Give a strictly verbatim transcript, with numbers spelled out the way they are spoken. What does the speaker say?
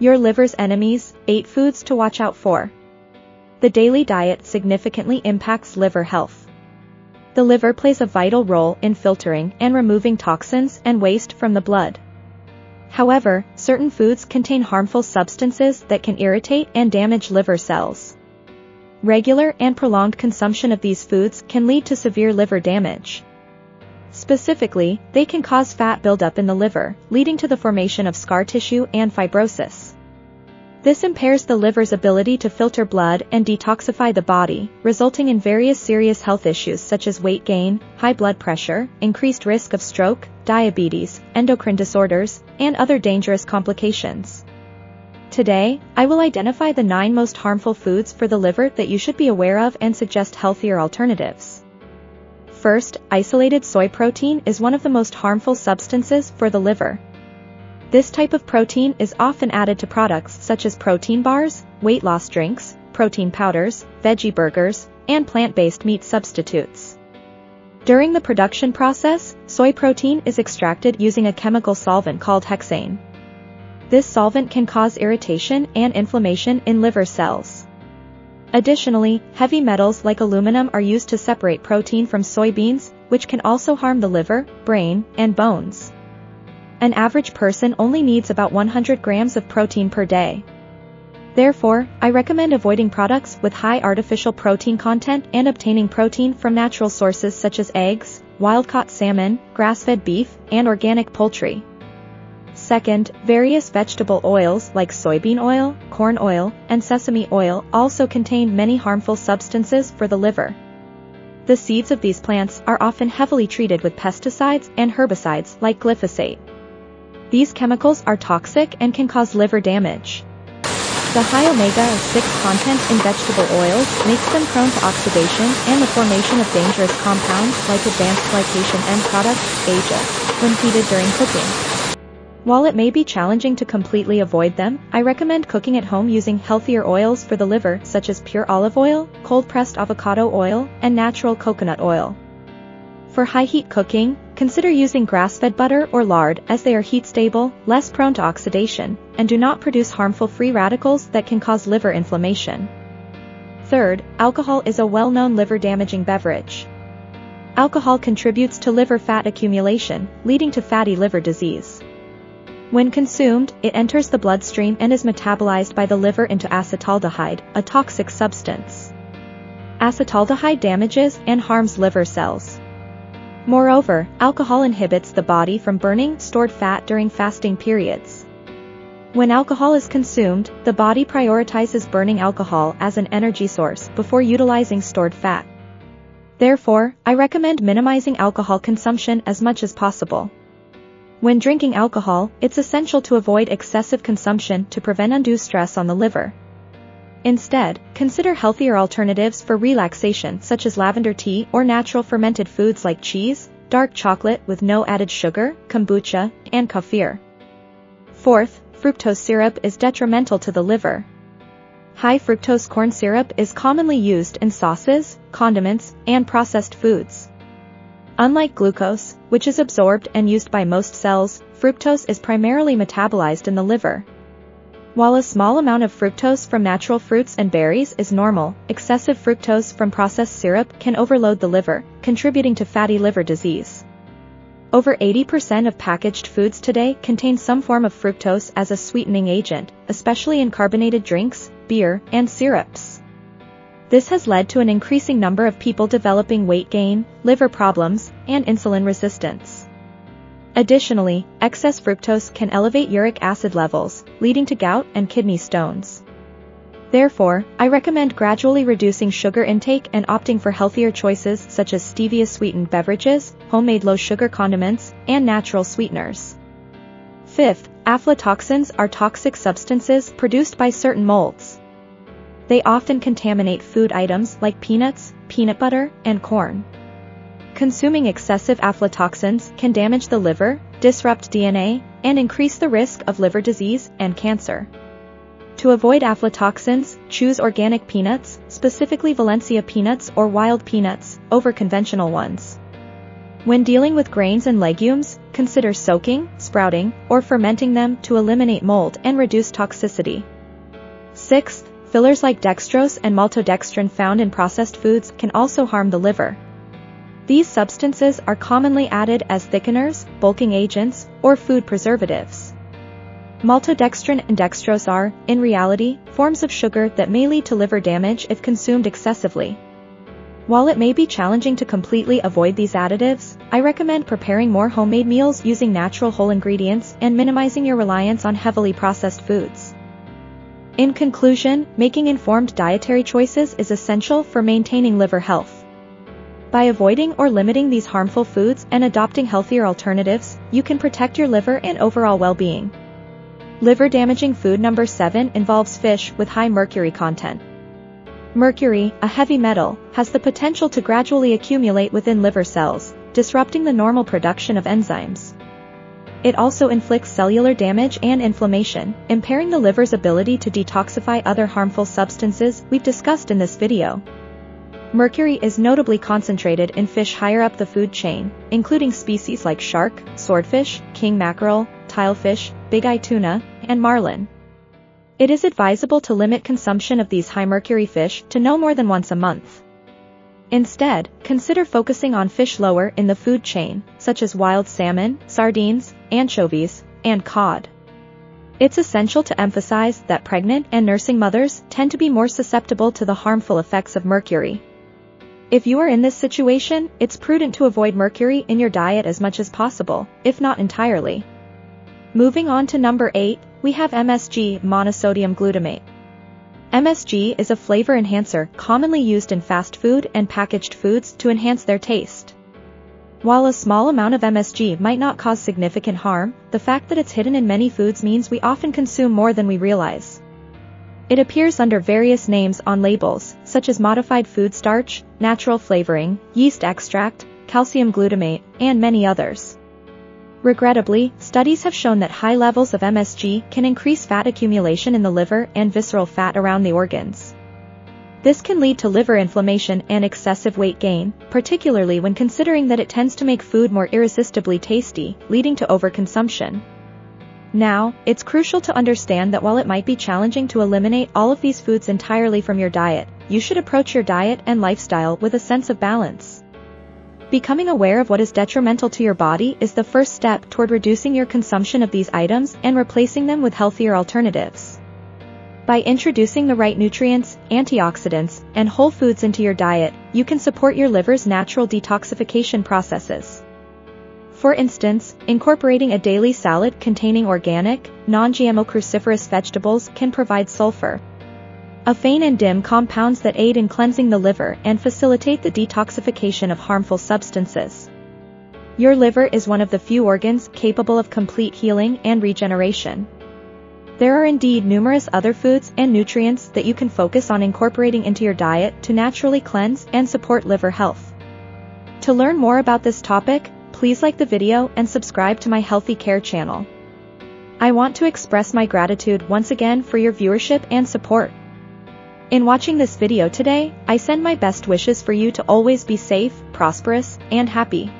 Your liver's enemies, eight foods to watch out for. The daily diet significantly impacts liver health. The liver plays a vital role in filtering and removing toxins and waste from the blood. However, certain foods contain harmful substances that can irritate and damage liver cells. Regular and prolonged consumption of these foods can lead to severe liver damage. Specifically, they can cause fat buildup in the liver, leading to the formation of scar tissue and fibrosis. This impairs the liver's ability to filter blood and detoxify the body, resulting in various serious health issues such as weight gain, high blood pressure, increased risk of stroke, diabetes, endocrine disorders, and other dangerous complications. Today, I will identify the nine most harmful foods for the liver that you should be aware of and suggest healthier alternatives. First, isolated soy protein is one of the most harmful substances for the liver. This type of protein is often added to products such as protein bars, weight loss drinks, protein powders, veggie burgers, and plant-based meat substitutes. During the production process, soy protein is extracted using a chemical solvent called hexane. This solvent can cause irritation and inflammation in liver cells. Additionally, heavy metals like aluminum are used to separate protein from soybeans, which can also harm the liver, brain, and bones. An average person only needs about one hundred grams of protein per day. Therefore, I recommend avoiding products with high artificial protein content and obtaining protein from natural sources such as eggs, wild-caught salmon, grass-fed beef, and organic poultry. Second, various vegetable oils like soybean oil, corn oil, and sesame oil also contain many harmful substances for the liver. The seeds of these plants are often heavily treated with pesticides and herbicides like glyphosate. These chemicals are toxic and can cause liver damage. The high omega six content in vegetable oils makes them prone to oxidation and the formation of dangerous compounds like advanced glycation end products, A G E, when heated during cooking. While it may be challenging to completely avoid them, I recommend cooking at home using healthier oils for the liver such as pure olive oil, cold-pressed avocado oil, and natural coconut oil. For high-heat cooking, consider using grass-fed butter or lard as they are heat-stable, less prone to oxidation, and do not produce harmful free radicals that can cause liver inflammation. Third, alcohol is a well-known liver-damaging beverage. Alcohol contributes to liver fat accumulation, leading to fatty liver disease. When consumed, it enters the bloodstream and is metabolized by the liver into acetaldehyde, a toxic substance. Acetaldehyde damages and harms liver cells. Moreover, alcohol inhibits the body from burning stored fat during fasting periods. When alcohol is consumed, the body prioritizes burning alcohol as an energy source before utilizing stored fat. Therefore, I recommend minimizing alcohol consumption as much as possible. When drinking alcohol, it's essential to avoid excessive consumption to prevent undue stress on the liver. Instead, consider healthier alternatives for relaxation such as lavender tea or natural fermented foods like cheese, dark chocolate with no added sugar, kombucha, and kefir. Fourth, fructose syrup is detrimental to the liver. High fructose corn syrup is commonly used in sauces, condiments, and processed foods. Unlike glucose, which is absorbed and used by most cells, fructose is primarily metabolized in the liver. While a small amount of fructose from natural fruits and berries is normal, excessive fructose from processed syrup can overload the liver, contributing to fatty liver disease. Over eighty percent of packaged foods today contain some form of fructose as a sweetening agent, especially in carbonated drinks, beer, and syrups. This has led to an increasing number of people developing weight gain, liver problems, and insulin resistance. Additionally, excess fructose can elevate uric acid levels, leading to gout and kidney stones. Therefore, I recommend gradually reducing sugar intake and opting for healthier choices such as stevia-sweetened beverages, homemade low-sugar condiments, and natural sweeteners. Fifth, aflatoxins are toxic substances produced by certain molds. They often contaminate food items like peanuts, peanut butter, and corn. Consuming excessive aflatoxins can damage the liver, disrupt D N A, and increase the risk of liver disease and cancer. To avoid aflatoxins, choose organic peanuts, specifically Valencia peanuts or wild peanuts, over conventional ones. When dealing with grains and legumes, Consider soaking, sprouting, or fermenting them to eliminate mold and reduce toxicity. Sixth, fillers like dextrose and maltodextrin found in processed foods can also harm the liver. These substances are commonly added as thickeners, bulking agents, or food preservatives. Maltodextrin and dextrose are, in reality, forms of sugar that may lead to liver damage if consumed excessively. While it may be challenging to completely avoid these additives, I recommend preparing more homemade meals using natural whole ingredients and minimizing your reliance on heavily processed foods. In conclusion, making informed dietary choices is essential for maintaining liver health. By avoiding or limiting these harmful foods and adopting healthier alternatives, you can protect your liver and overall well-being. Liver-damaging food number seven involves fish with high mercury content. Mercury, a heavy metal, has the potential to gradually accumulate within liver cells, disrupting the normal production of enzymes. It also inflicts cellular damage and inflammation, impairing the liver's ability to detoxify other harmful substances we've discussed in this video. Mercury is notably concentrated in fish higher up the food chain, including species like shark, swordfish, king mackerel, tilefish, big-eye tuna, and marlin. It is advisable to limit consumption of these high-mercury fish to no more than once a month. Instead, consider focusing on fish lower in the food chain, such as wild salmon, sardines, anchovies, and cod. It's essential to emphasize that pregnant and nursing mothers tend to be more susceptible to the harmful effects of mercury. If you are in this situation, it's prudent to avoid mercury in your diet as much as possible, if not entirely. Moving on to number eight, we have M S G, monosodium glutamate. M S G is a flavor enhancer commonly used in fast food and packaged foods to enhance their taste. While a small amount of M S G might not cause significant harm, the fact that it's hidden in many foods means we often consume more than we realize. It appears under various names on labels, such as modified food starch, natural flavoring, yeast extract, calcium glutamate, and many others. Regrettably, studies have shown that high levels of M S G can increase fat accumulation in the liver and visceral fat around the organs. This can lead to liver inflammation and excessive weight gain, particularly when considering that it tends to make food more irresistibly tasty, leading to overconsumption. Now, it's crucial to understand that while it might be challenging to eliminate all of these foods entirely from your diet, you should approach your diet and lifestyle with a sense of balance. Becoming aware of what is detrimental to your body is the first step toward reducing your consumption of these items and replacing them with healthier alternatives. By introducing the right nutrients, antioxidants, and whole foods into your diet, you can support your liver's natural detoxification processes. For instance, incorporating a daily salad containing organic, non-G M O cruciferous vegetables can provide sulfur, afane, and D I M compounds that aid in cleansing the liver and facilitate the detoxification of harmful substances. Your liver is one of the few organs capable of complete healing and regeneration. There are indeed numerous other foods and nutrients that you can focus on incorporating into your diet to naturally cleanse and support liver health. To learn more about this topic, please like the video and subscribe to my Healthy Care channel. I want to express my gratitude once again for your viewership and support. In watching this video today, I send my best wishes for you to always be safe, prosperous, and happy.